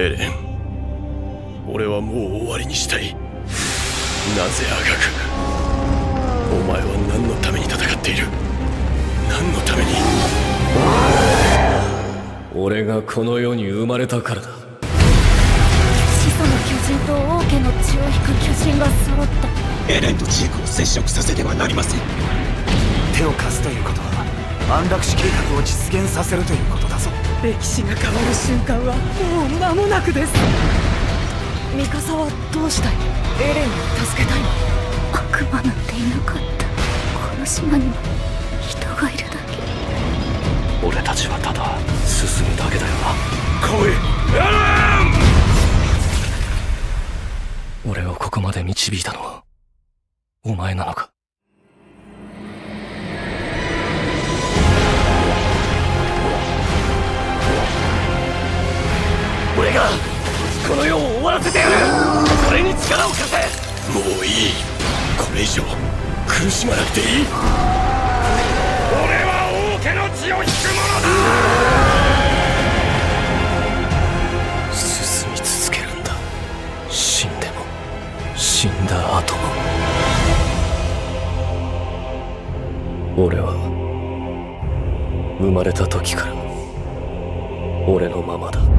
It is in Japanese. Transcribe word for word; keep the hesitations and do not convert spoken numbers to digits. エレン、俺はもう終わりにしたい。なぜあがく、お前は何のために戦っている？何のために？俺がこの世に生まれたからだ。始祖の巨人と王家の血を引く巨人が揃った。エレンとジークを接触させてはなりません。手を貸すということは安楽死計画を実現させるということだぞ。歴史が変わる瞬間はもう間もなくです。ミカサはどうしたい？エレンを助けたい。悪魔なんていなかった。この島にも人がいるだけ。俺たちはただ進むだけだよな。来いエレン！俺をここまで導いたのはお前なのか？俺がこの世を終わらせてやる。それに力を貸せ。もういい。これ以上苦しまなくていい。俺は王家の血を引く者だ。進み続けるんだ。死んでも死んだ後も。俺は生まれた時から俺のままだ。